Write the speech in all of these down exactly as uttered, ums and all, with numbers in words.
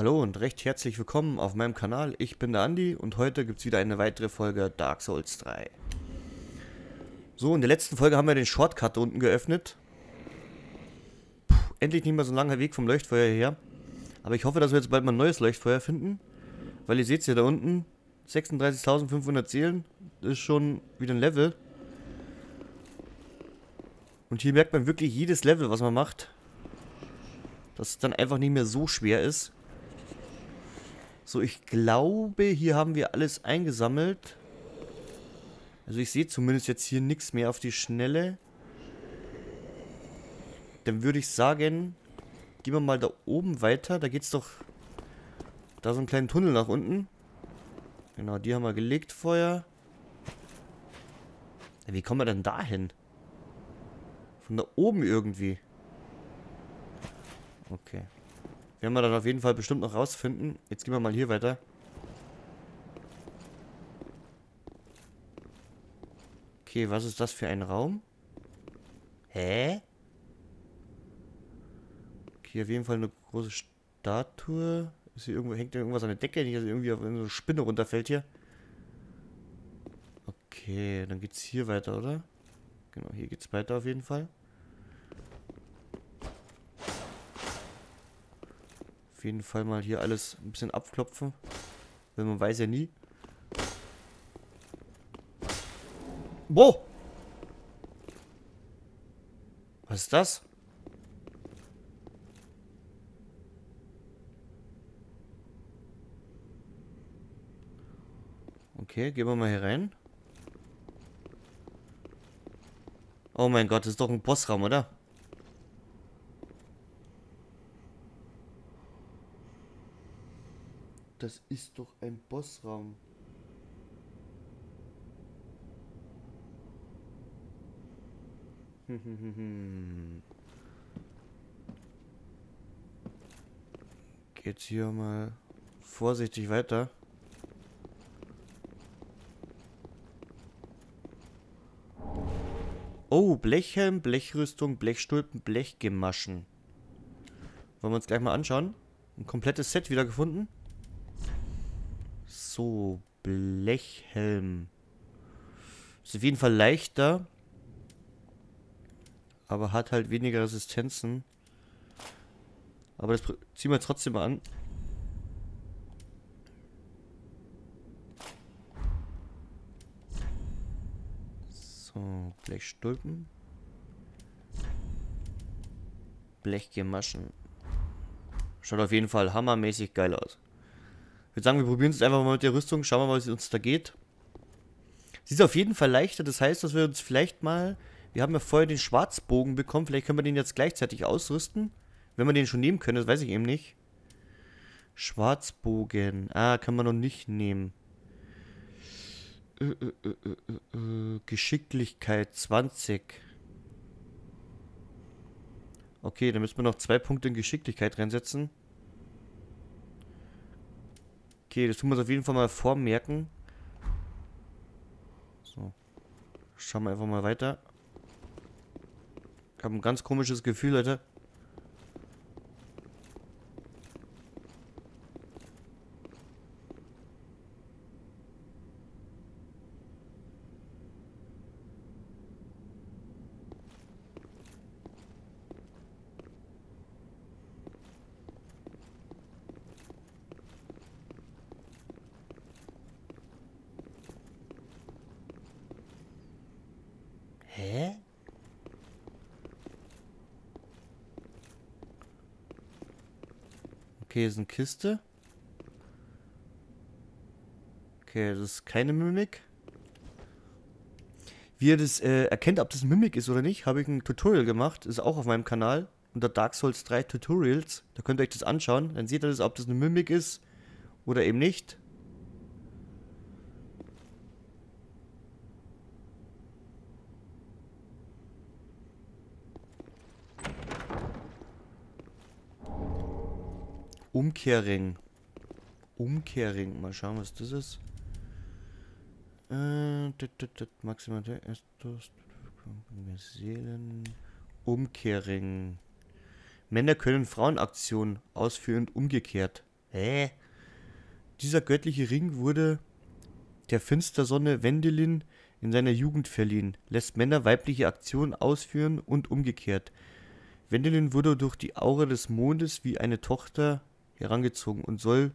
Hallo und recht herzlich willkommen auf meinem Kanal, ich bin der Andi und heute gibt es wieder eine weitere Folge Dark Souls drei. So, in der letzten Folge haben wir den Shortcut da unten geöffnet. Puh, endlich nicht mehr so ein langer Weg vom Leuchtfeuer her. Aber ich hoffe, dass wir jetzt bald mal ein neues Leuchtfeuer finden. Weil ihr seht es ja da unten, sechsunddreißigtausendfünfhundert Seelen, das ist schon wieder ein Level. Und hier merkt man wirklich jedes Level, was man macht. Dass es dann einfach nicht mehr so schwer ist. So, ich glaube, hier haben wir alles eingesammelt. Also ich sehe zumindest jetzt hier nichts mehr auf die Schnelle. Dann würde ich sagen, gehen wir mal da oben weiter. Da geht's doch da so einen kleinen Tunnel nach unten. Genau, die haben wir gelegt vorher. Wie kommen wir denn da hin? Von da oben irgendwie. Okay. Werden wir dann auf jeden Fall bestimmt noch rausfinden. Jetzt gehen wir mal hier weiter. Okay, was ist das für ein Raum? Hä? Okay, auf jeden Fall eine große Statue. Ist hier irgendwo, hängt da irgendwas an der Decke, nicht, dass irgendwie auf eine Spinne runterfällt hier. Okay, dann geht's hier weiter, oder? Genau, hier geht's weiter auf jeden Fall. Auf jeden Fall mal hier alles ein bisschen abklopfen, weil man weiß ja nie. Wow! Was ist das? Okay, gehen wir mal hier rein. Oh mein Gott, das ist doch ein Bossraum, oder? Das ist doch ein Bossraum. Geht's hier mal vorsichtig weiter. Oh, Blechhelm, Blechrüstung, Blechstulpen, Blechgemaschen. Wollen wir uns gleich mal anschauen. Ein komplettes Set wieder gefunden. So, Blechhelm. Ist auf jeden Fall leichter. Aber hat halt weniger Resistenzen. Aber das ziehen wir jetzt trotzdem mal an. So, Blechstulpen. Blechgemaschen. Schaut auf jeden Fall hammermäßig geil aus. Ich würde sagen, wir probieren es jetzt einfach mal mit der Rüstung. Schauen wir mal, was es uns da geht. Sie ist auf jeden Fall leichter. Das heißt, dass wir uns vielleicht mal... Wir haben ja vorher den Schwarzbogen bekommen. Vielleicht können wir den jetzt gleichzeitig ausrüsten. Wenn wir den schon nehmen können, das weiß ich eben nicht. Schwarzbogen. Ah, kann man noch nicht nehmen. Äh, äh, äh, äh, äh, Geschicklichkeit zwanzig. Okay, dann müssen wir noch zwei Punkte in Geschicklichkeit reinsetzen. Okay, das tun wir uns auf jeden Fall mal vormerken. So. Schauen wir einfach mal weiter. Ich habe ein ganz komisches Gefühl, Leute. Hä? Okay, ist eine Kiste. Okay, das ist keine Mimik. Wie ihr das äh, erkennt, ob das Mimik ist oder nicht, habe ich ein Tutorial gemacht. Ist auch auf meinem Kanal unter Dark Souls drei Tutorials. Da könnt ihr euch das anschauen. Dann seht ihr das, ob das eine Mimik ist oder eben nicht. Umkehrring. Umkehrring. Mal schauen, was das ist. Äh, dit, dit, dit, maximal Seelen. Umkehrring. Männer können Frauenaktionen ausführen und umgekehrt. Hä? Dieser göttliche Ring wurde der Finstersonne Wendelin in seiner Jugend verliehen, lässt Männer weibliche Aktionen ausführen und umgekehrt. Wendelin wurde durch die Aura des Mondes wie eine Tochter herangezogen und soll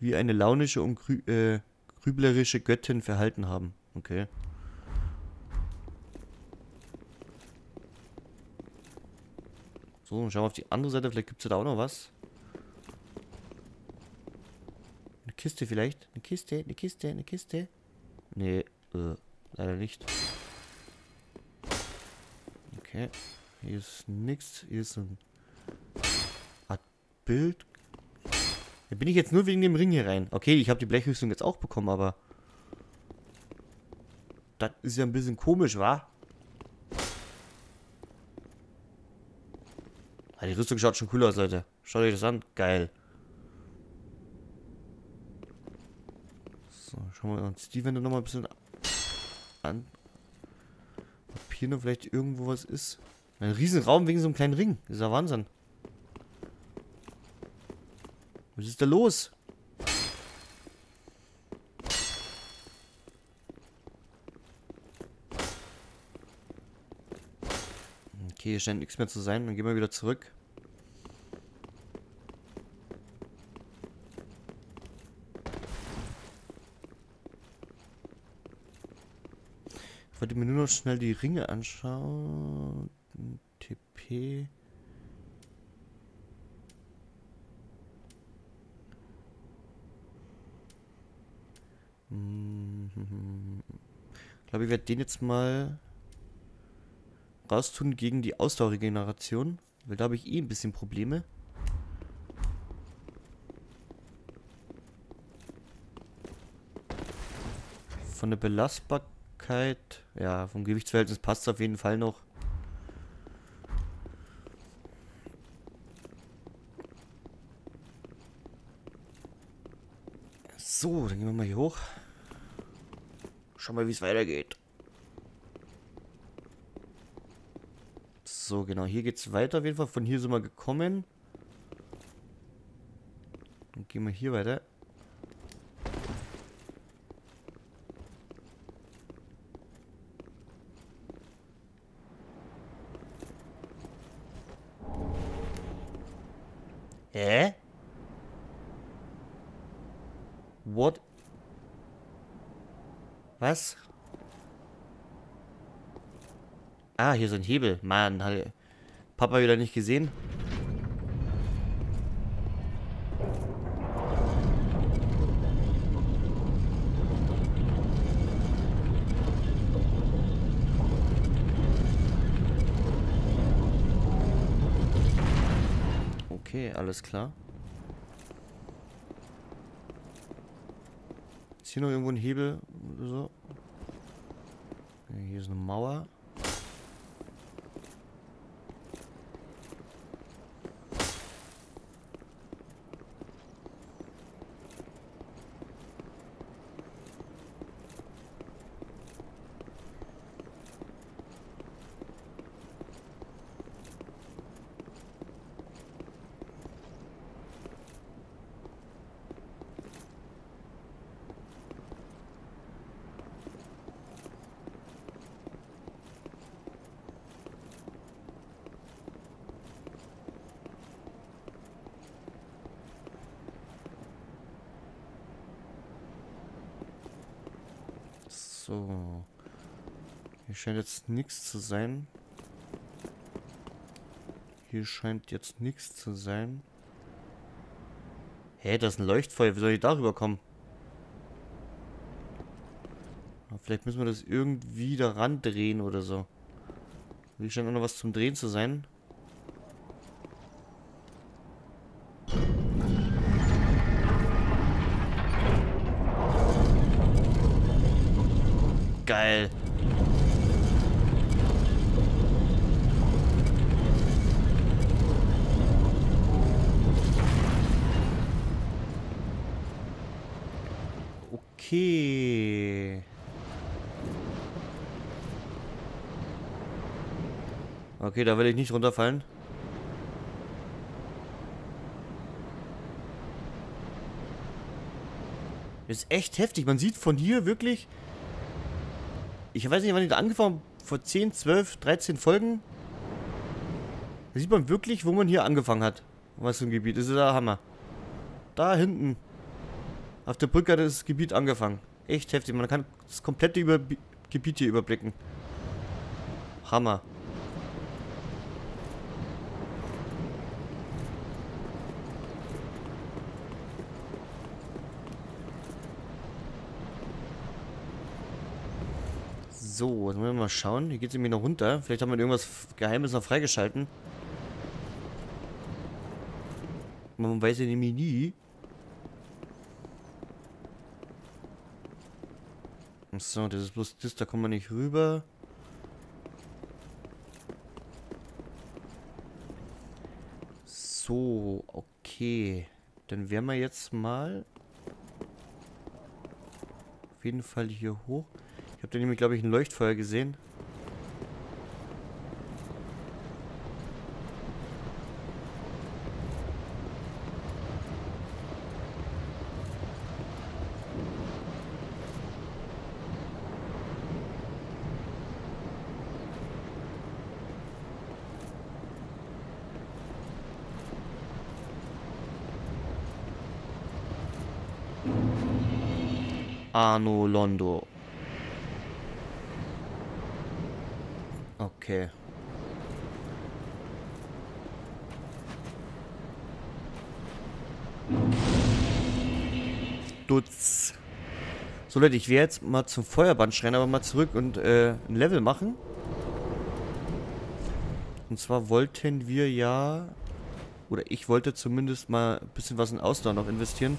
wie eine launische und grü äh, grüblerische Göttin verhalten haben. Okay. So, schauen wir auf die andere Seite. Vielleicht gibt es da auch noch was. Eine Kiste vielleicht. Eine Kiste, eine Kiste, eine Kiste. Nee, äh, leider nicht. Okay. Hier ist nichts. Hier ist ein Art Bild. Da bin ich jetzt nur wegen dem Ring hier rein. Okay, ich habe die Blechrüstung jetzt auch bekommen, aber... Das ist ja ein bisschen komisch, wa? Ah, die Rüstung schaut schon cool aus, Leute. Schaut euch das an. Geil. So, schauen wir uns die Wände nochmal ein bisschen an. Ob hier noch vielleicht irgendwo was ist. Ein Riesenraum wegen so einem kleinen Ring. Das ist ja Wahnsinn. Was ist da los? Okay, hier scheint nichts mehr zu sein. Dann gehen wir wieder zurück. Ich wollte mir nur noch schnell die Ringe anschauen. T P... Ich glaube, ich werde den jetzt mal raustun gegen die Ausdauerregeneration, weil da habe ich eh ein bisschen Probleme. Von der Belastbarkeit, ja, vom Gewichtsverhältnis passt es auf jeden Fall noch. So, dann gehen wir mal hier hoch. Schauen wir mal, wie es weitergeht. So, genau. Hier geht es weiter auf jeden Fall. Von hier sind wir gekommen. Dann gehen wir hier weiter. Hä? What? Was? Ah, hier ist ein Hebel. Mann, hat Papa wieder nicht gesehen. Okay, alles klar. Hier noch irgendwo ein Hebel oder so. Hier ist eine Mauer. So. Hier scheint jetzt nichts zu sein. Hier scheint jetzt nichts zu sein. Hä, hey, das ist ein Leuchtfeuer. Wie soll ich darüber kommen? Aber vielleicht müssen wir das irgendwie daran drehen oder so. Hier scheint auch noch was zum Drehen zu sein. Geil. Okay. Okay, da will ich nicht runterfallen. Das ist echt heftig. Man sieht von hier wirklich... Ich weiß nicht, wann ich da angefangen habe. Vor zehn, zwölf, dreizehn Folgen. Da sieht man wirklich, wo man hier angefangen hat. Was für ein Gebiet. Das ist der Hammer. Da hinten. Auf der Brücke hat das Gebiet angefangen. Echt heftig. Man kann das komplette Über- Gebiet hier überblicken. Hammer. So, jetzt müssen wir mal schauen. Hier geht es irgendwie noch runter. Vielleicht haben wir irgendwas Geheimes noch freigeschalten. Man weiß ja nämlich nie. So, das ist bloß das, da kommen wir nicht rüber. So, okay. Dann wären wir jetzt mal auf jeden Fall hier hoch. Ich habe da nämlich, glaube ich, ein Leuchtfeuer gesehen. Anor Londo. Okay. Dutz. So Leute, ich werde jetzt mal zum Feuerband rennen, aber mal zurück und äh, ein Level machen. Und zwar wollten wir ja, oder ich wollte zumindest mal ein bisschen was in Ausdauer noch investieren.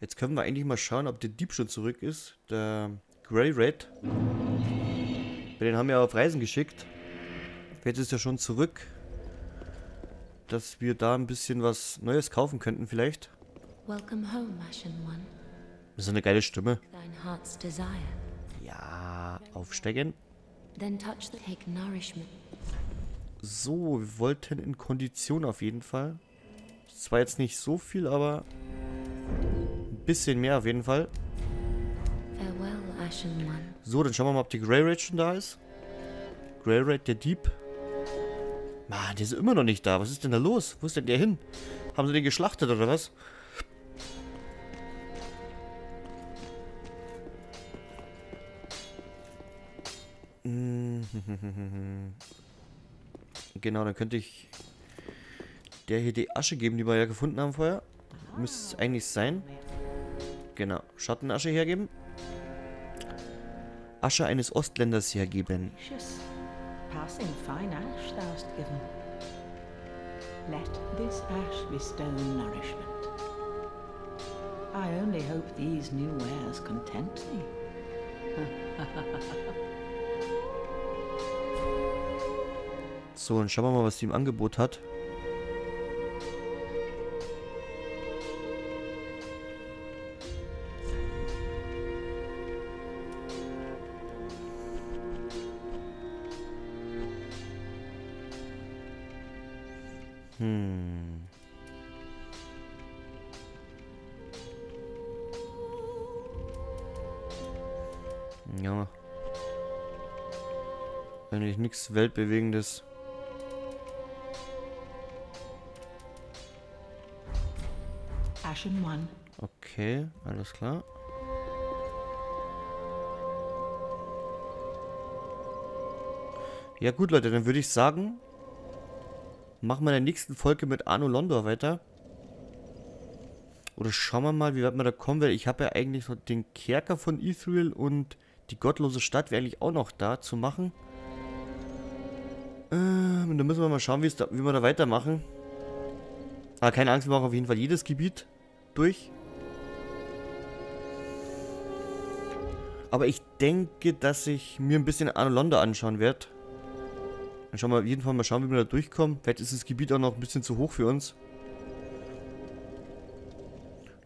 Jetzt können wir eigentlich mal schauen, ob der Dieb schon zurück ist. Der Greirat. Den haben wir auf Reisen geschickt. Jetzt ist er schon zurück. Dass wir da ein bisschen was Neues kaufen könnten vielleicht. Das ist eine geile Stimme. Ja, aufsteigen. So, wir wollten in Kondition auf jeden Fall. Das war jetzt nicht so viel, aber... bisschen mehr auf jeden Fall. So, dann schauen wir mal, ob die Greirat schon da ist. Greirat, der Dieb. Mann, der ist immer noch nicht da. Was ist denn da los? Wo ist denn der hin? Haben sie den geschlachtet oder was? Genau, dann könnte ich der hier die Asche geben, die wir ja gefunden haben vorher. Müsste es eigentlich sein. Genau, Schattenasche hergeben. Asche eines Ostländers hergeben. So, dann schauen wir mal, was die im Angebot hat. Hm. Ja. Eigentlich nichts Weltbewegendes. Okay, alles klar. Ja gut, Leute, dann würde ich sagen... Machen wir in der nächsten Folge mit Anor Londo weiter. Oder schauen wir mal, wie weit wir da kommen, weil ich habe ja eigentlich so den Kerker von Irithyll und die gottlose Stadt wäre eigentlich auch noch da zu machen. Ähm, und dann müssen wir mal schauen, wie, da, wie wir da weitermachen. Aber keine Angst, wir machen auf jeden Fall jedes Gebiet durch. Aber ich denke, dass ich mir ein bisschen Anor Londo anschauen werde. Dann schauen wir auf jeden Fall mal schauen, wie wir da durchkommen. Vielleicht ist das Gebiet auch noch ein bisschen zu hoch für uns.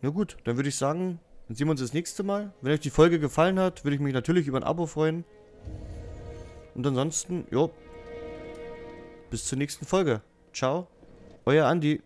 Na gut, dann würde ich sagen, dann sehen wir uns das nächste Mal. Wenn euch die Folge gefallen hat, würde ich mich natürlich über ein Abo freuen. Und ansonsten, jo, bis zur nächsten Folge. Ciao, euer Andi.